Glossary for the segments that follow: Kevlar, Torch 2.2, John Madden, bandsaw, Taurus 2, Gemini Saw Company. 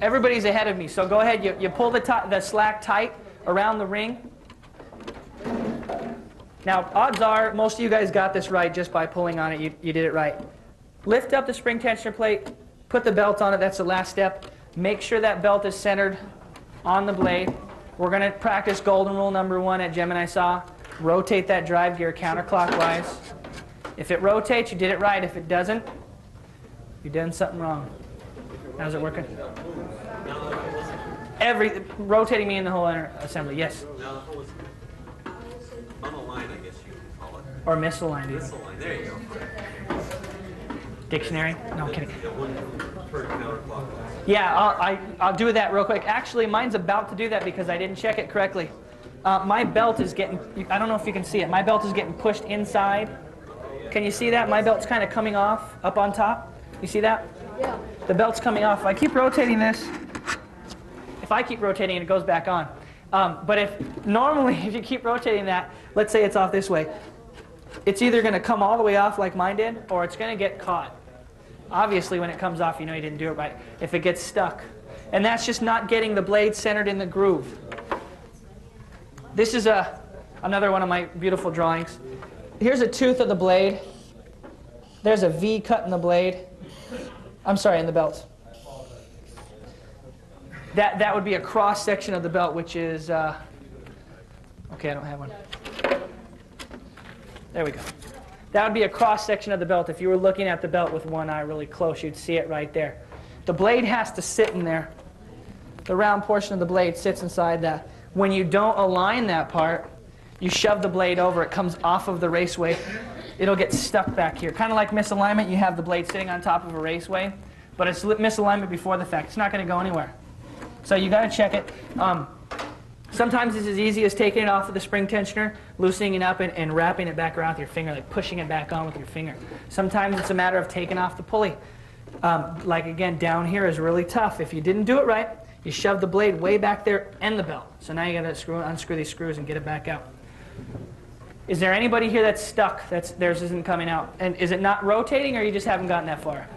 Everybody's ahead of me, so go ahead. You pull the slack tight around the ring. Now, odds are most of you guys got this right just by pulling on it. You did it right. Lift up the spring tensioner plate. Put the belt on it. That's the last step. Make sure that belt is centered on the blade. We're going to practice golden rule number one at Gemini Saw. Rotate that drive gear counterclockwise. If it rotates, you did it right. If it doesn't, you've done something wrong. How's it working? Rotating me in the whole assembly, yes? Now the whole is unaligned, I guess you could call it. Or misaligned. Misaligned, there you go. Dictionary? No, I'm kidding. Yeah, I'll do that real quick. Actually, mine's about to do that because I didn't check it correctly. My belt is getting, I don't know if you can see it, my belt is getting pushed inside. Can you see that? My belt's kind of coming off up on top. You see that? Yeah. The belt's coming off. If I keep rotating this, if I keep rotating it, it goes back on. But normally if you keep rotating that, let's say it's off this way, it's either going to come all the way off like mine did, or it's going to get caught. Obviously, when it comes off, you know you didn't do it right. If it gets stuck. And that's just not getting the blade centered in the groove. This is another one of my beautiful drawings. Here's a tooth of the blade. There's a V cut in the blade. I'm sorry, in the belt. That would be a cross section of the belt, which is, okay, I don't have one. There we go. That would be a cross section of the belt. If you were looking at the belt with one eye really close, you'd see it right there. The blade has to sit in there. The round portion of the blade sits inside that. When you don't align that part, you shove the blade over, it comes off of the raceway. It'll get stuck back here. Kind of like misalignment, you have the blade sitting on top of a raceway, but it's misalignment before the fact. It's not going to go anywhere. So you got to check it. Sometimes it's as easy as taking it off of the spring tensioner, loosening it up, and wrapping it back around with your finger, like pushing it back on with your finger. Sometimes it's a matter of taking off the pulley. Like again, down here is really tough. If you didn't do it right, you shove the blade way back there and the belt. So now you got to unscrew these screws and get it back out. Is there anybody here that's stuck, theirs isn't coming out? And is it not rotating, or you just haven't gotten that far?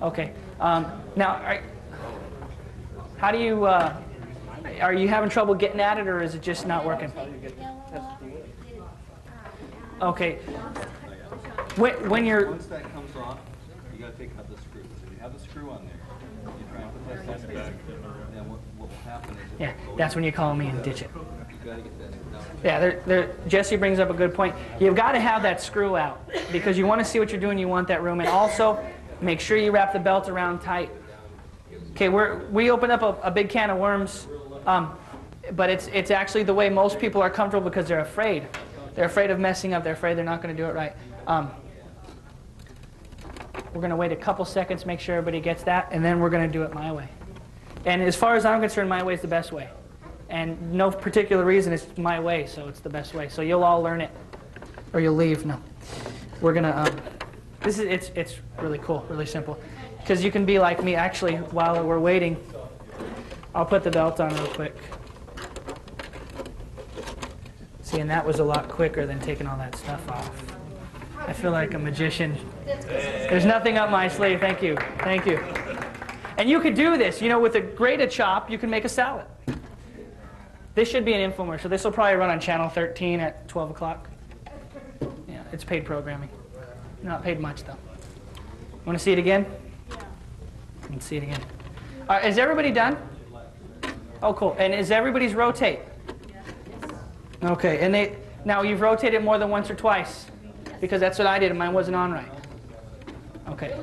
Okay. Now, are you having trouble getting at it, or is it just not working? Okay. When you're... Once that comes off, you got to take out the screw. So you have the screw on there. You try and put that back, and then what will happen is... Yeah, that's when you call me and ditch it. Yeah, Jesse brings up a good point. You've got to have that screw out because you want to see what you're doing. You want that room. And also, make sure you wrap the belt around tight. Okay, we opened up a big can of worms, but it's actually the way most people are comfortable because they're afraid. They're afraid of messing up. They're afraid they're not going to do it right. We're going to wait a couple seconds, make sure everybody gets that, and then we're going to do it my way. And as far as I'm concerned, my way is the best way. And no particular reason, it's my way, so it's the best way. So you'll all learn it, or you'll leave. No, we're gonna. It's really cool, really simple, because you can be like me. Actually, while we're waiting, I'll put the belt on real quick. See, and that was a lot quicker than taking all that stuff off. I feel like a magician. There's nothing up my sleeve. Thank you, thank you. And you could do this. You know, with a grater chop, you can make a salad. This should be an infomercial. This will probably run on Channel 13 at 12 o'clock. Yeah, it's paid programming. Not paid much, though. Want to see it again? Yeah. Let's see it again. All right, is everybody done? Oh, cool. And is everybody's rotate? Yeah. Okay. And now you've rotated more than once or twice, because that's what I did, and mine wasn't on right. Okay.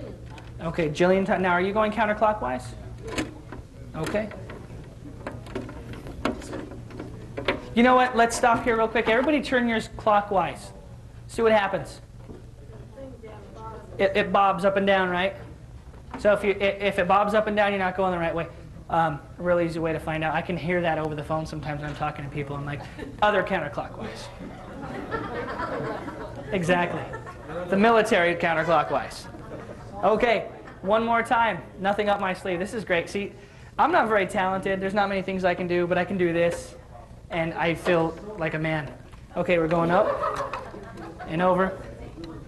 Okay, Jillian. Now, are you going counterclockwise? Okay. You know what? Let's stop here real quick. Everybody turn yours clockwise. See what happens. It bobs up and down, right? So if it bobs up and down, you're not going the right way. Real easy way to find out. I can hear that over the phone sometimes when I'm talking to people. I'm like, other counterclockwise. Exactly. The military counterclockwise. Okay, one more time. Nothing up my sleeve. This is great. See, I'm not very talented. There's not many things I can do, but I can do this. And I feel like a man. Okay, we're going up and over.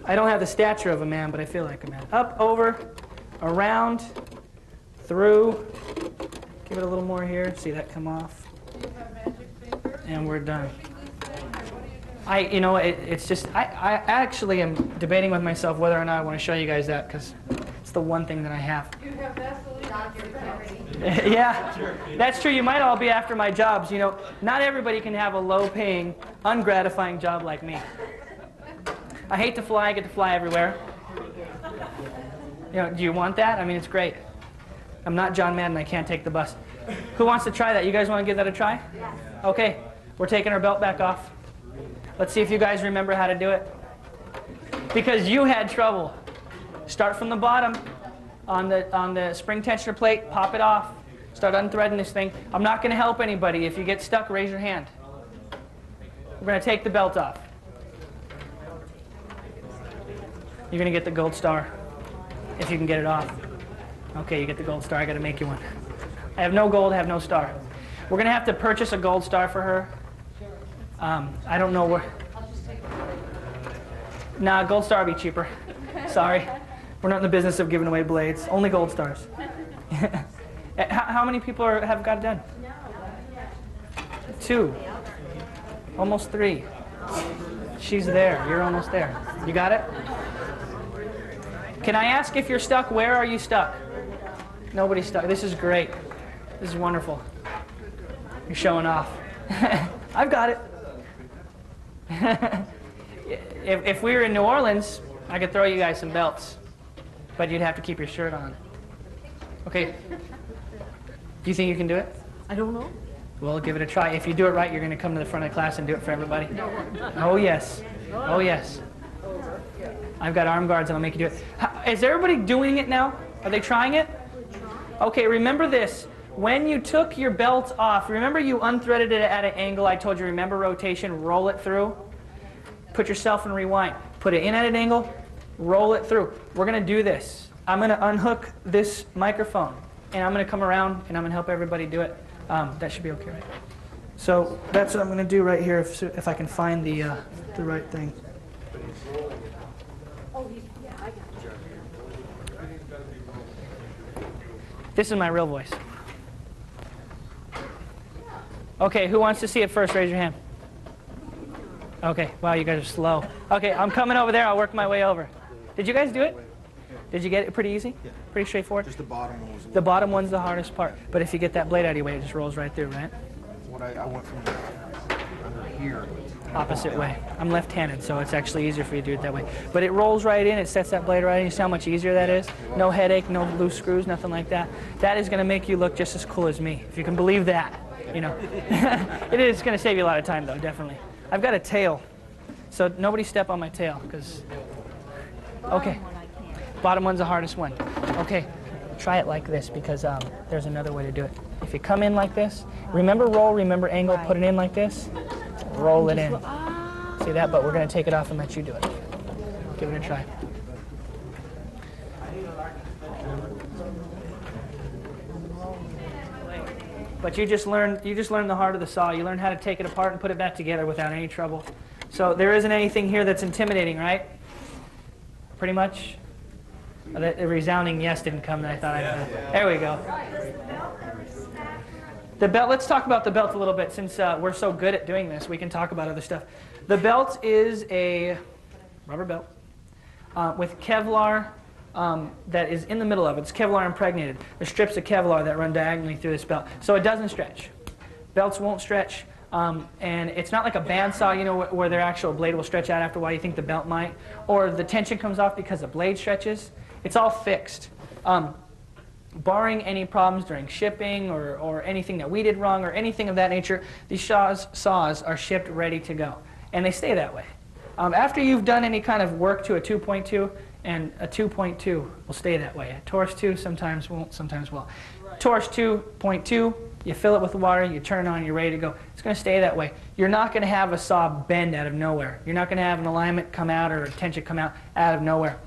I don't have the stature of a man, but I feel like a man. Up, over, around, through. Give it a little more here. See that come off. And we're done. I actually am debating with myself whether or not I want to show you guys that, because it's the one thing that I have. You have absolutely not your property. Yeah, that's true. You might all be after my jobs. You know, not everybody can have a low-paying, ungratifying job like me. I hate to fly. I get to fly everywhere. You know, do you want that? I mean, it's great. I'm not John Madden. I can't take the bus. Who wants to try that? You guys want to give that a try? Yes. Okay, we're taking our belt back off. Let's see if you guys remember how to do it. Because you had trouble. Start from the bottom on the spring tensioner plate, pop it off. Start unthreading this thing. I'm not going to help anybody. If you get stuck, raise your hand. We're going to take the belt off. You're going to get the gold star if you can get it off. Okay, you get the gold star. I got to make you one. I have no gold, I have no star. We're going to have to purchase a gold star for her. I don't know where. I'll just take it. Nah, gold star will be cheaper. Sorry. We're not in the business of giving away blades. Only gold stars. How many people have got it done? Two. Almost three. She's there. You're almost there. You got it? Can I ask if you're stuck? Where are you stuck? Nobody's stuck. This is great. This is wonderful. You're showing off. I've got it. If we were in New Orleans, I could throw you guys some belts, but you'd have to keep your shirt on. Okay. Do you think you can do it? I don't know. Well, give it a try. If you do it right, you're going to come to the front of the class and do it for everybody. Oh, yes. Oh, yes. I've got arm guards, and I'll make you do it. Is everybody doing it now? Are they trying it? Okay, remember this. When you took your belt off, remember you unthreaded it at an angle. I told you, remember rotation, roll it through. Put yourself in rewind. Put it in at an angle, roll it through. We're going to do this. I'm going to unhook this microphone, and I'm going to come around, and I'm going to help everybody do it. That should be okay, right? So that's what I'm going to do right here, if I can find the right thing. This is my real voice. Okay, who wants to see it first? Raise your hand. Okay, wow, you guys are slow. Okay, I'm coming over there. I'll work my way over. Did you guys do it? Did you get it pretty easy? Yeah. Pretty straightforward? Just the bottom one was the bottom one's the hardest part. But if you get that blade out of your way, it just rolls right through, right? What I went from here. Opposite way. I'm left-handed, so it's actually easier for you to do it that way. But it rolls right in. It sets that blade right in. You see how much easier that is? No headache, no loose screws, nothing like that. That is going to make you look just as cool as me, if you can believe that. You know, it is going to save you a lot of time, though, definitely. I've got a tail, so nobody step on my tail, because, okay, bottom one's the hardest one. Okay, try it like this, because there's another way to do it. If you come in like this, remember roll, remember angle, put it in like this, roll it in. See that, but we're going to take it off and let you do it. Give it a try. But you just learn the heart of the saw. You learn how to take it apart and put it back together without any trouble. So there isn't anything here that's intimidating, right? Pretty much? The resounding yes didn't come that I thought I There we go. The belt, let's talk about the belt a little bit. Since we're so good at doing this, we can talk about other stuff. The belt is a rubber belt with Kevlar that is in the middle of it. It's Kevlar impregnated. There's strips of Kevlar that run diagonally through this belt. So it doesn't stretch. Belts won't stretch. And it's not like a bandsaw, you know, where their actual blade will stretch out after a while. You think the belt might. Or the tension comes off because the blade stretches. It's all fixed. Barring any problems during shipping or anything that we did wrong or anything of that nature, these saws are shipped ready to go. And they stay that way. After you've done any kind of work to a 2.2, and a 2.2 will stay that way. A Torch 2 sometimes won't, sometimes will. Right. Torch 2.2, you fill it with water, you turn it on, you're ready to go. It's going to stay that way. You're not going to have a saw bend out of nowhere. You're not going to have an alignment come out or a tension come out of nowhere.